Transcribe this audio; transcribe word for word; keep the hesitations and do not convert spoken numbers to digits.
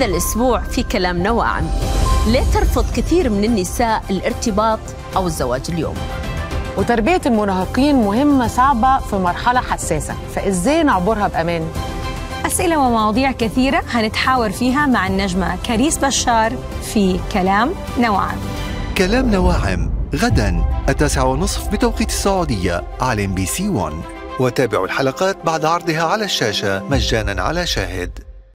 هذا الأسبوع في كلام نواعم، ليه ترفض كثير من النساء الارتباط أو الزواج اليوم؟ وتربية المراهقين مهمة صعبة في مرحلة حساسة، فإزاي نعبرها بأمان؟ أسئلة ومواضيع كثيرة هنتحاور فيها مع النجمة كاريس بشار في كلام نواعم. كلام نواعم غداً التاسعة ونصف بتوقيت السعودية على إم بي سي واحد، وتابعوا الحلقات بعد عرضها على الشاشة مجاناً على شاهد.